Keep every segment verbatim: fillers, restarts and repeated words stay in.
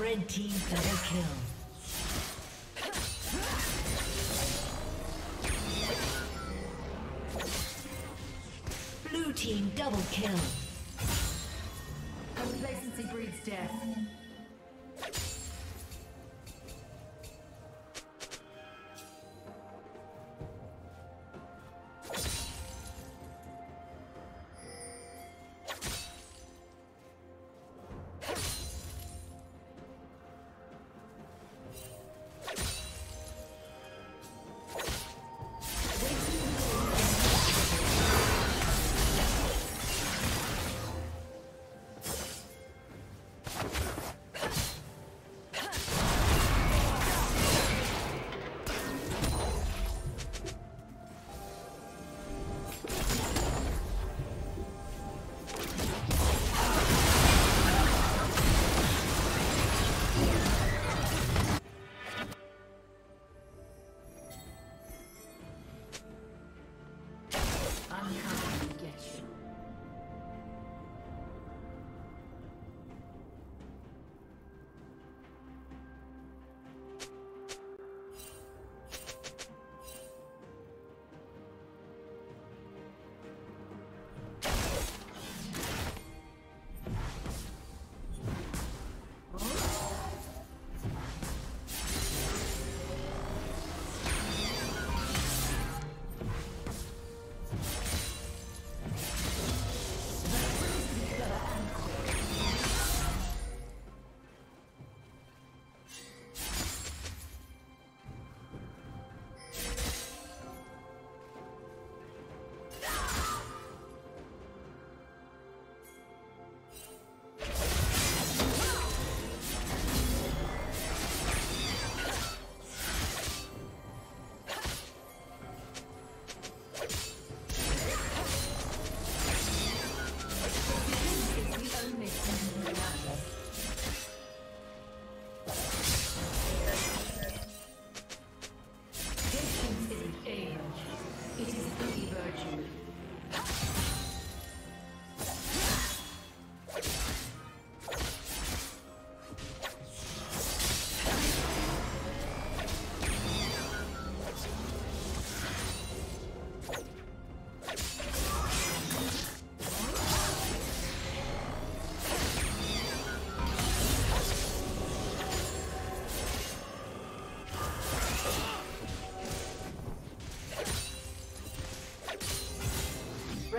Red team double kill. Blue team double kill. Complacency breeds death. The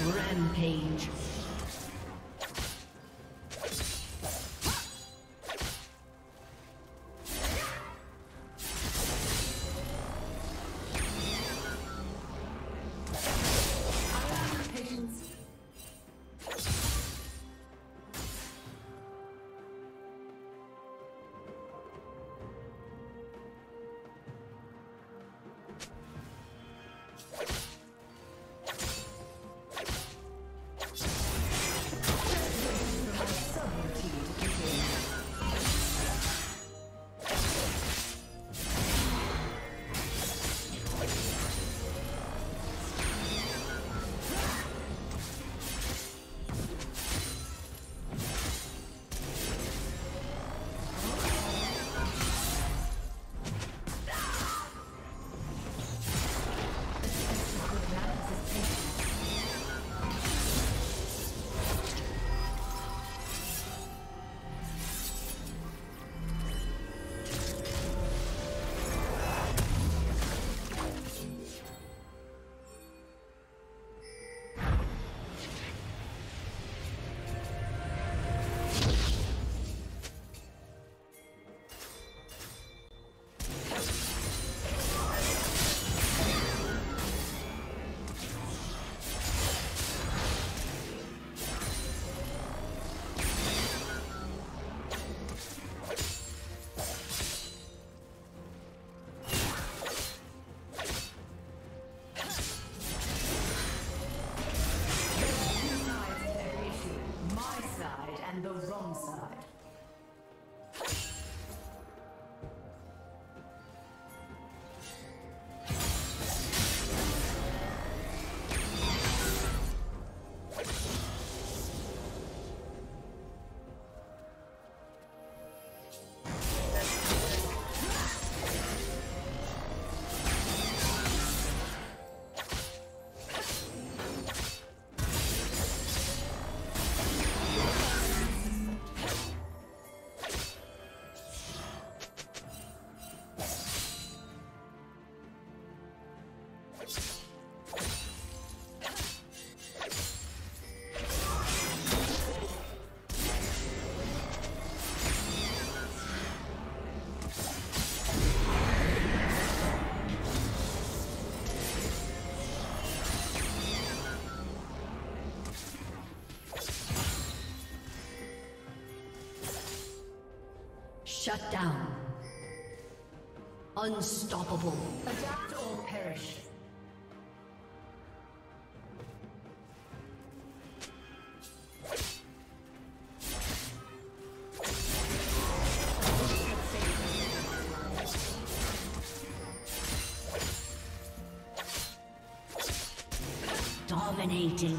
Rampage. Shut down. Unstoppable. Adapt or perish. Dominating.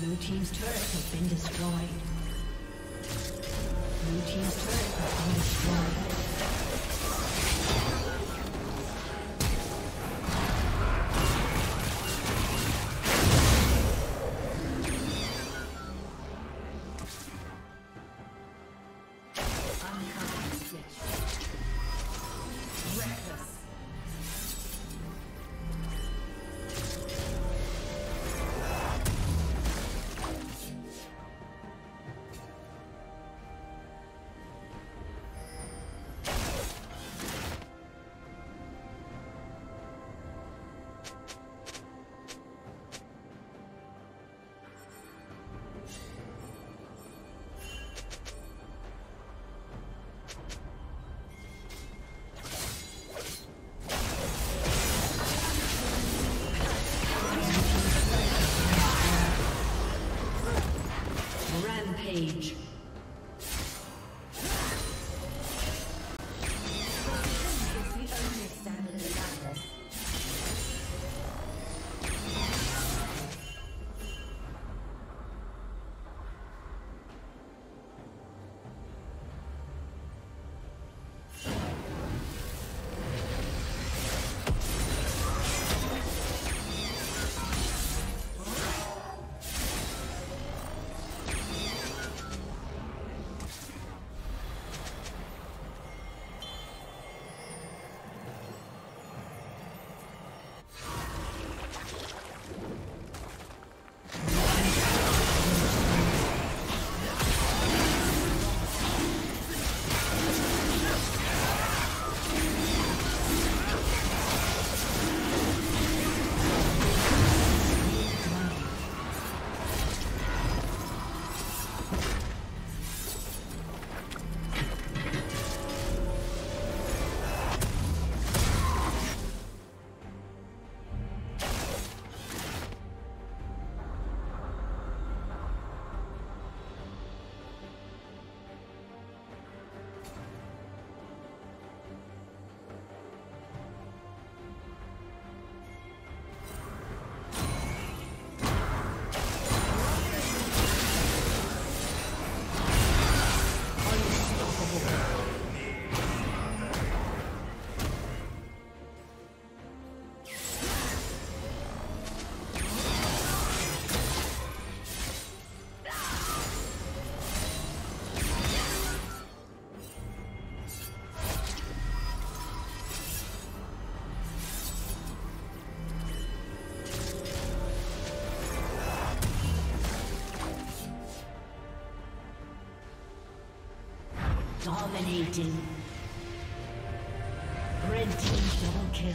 Blue team's turret has been destroyed. Blue team's turret has been destroyed. Uncommon switch. Reckless. Dominating. Red team double kill.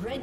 Red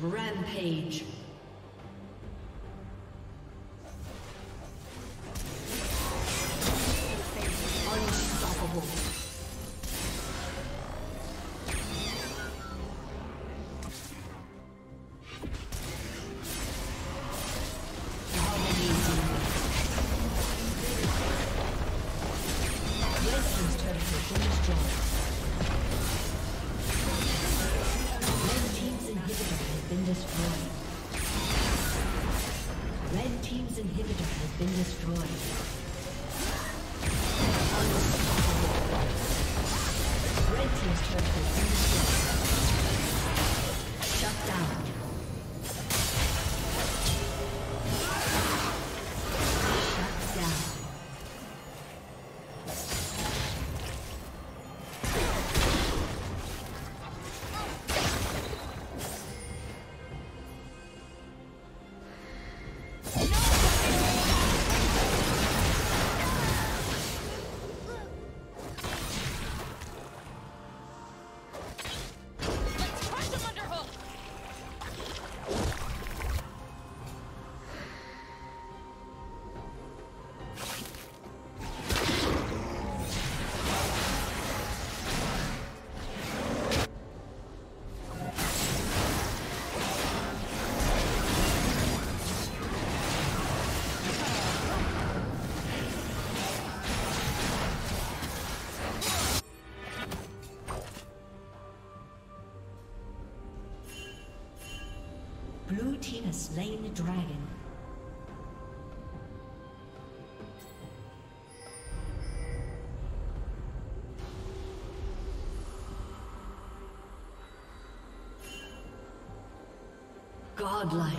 Rampage. Unstoppable. Dominating. Red's turret has been destroyed. Been destroyed. Red team's inhibitor has been destroyed. Unstoppable. Red team's turret has been destroyed. Shut down. Shut down. slain the dragon. Godlike.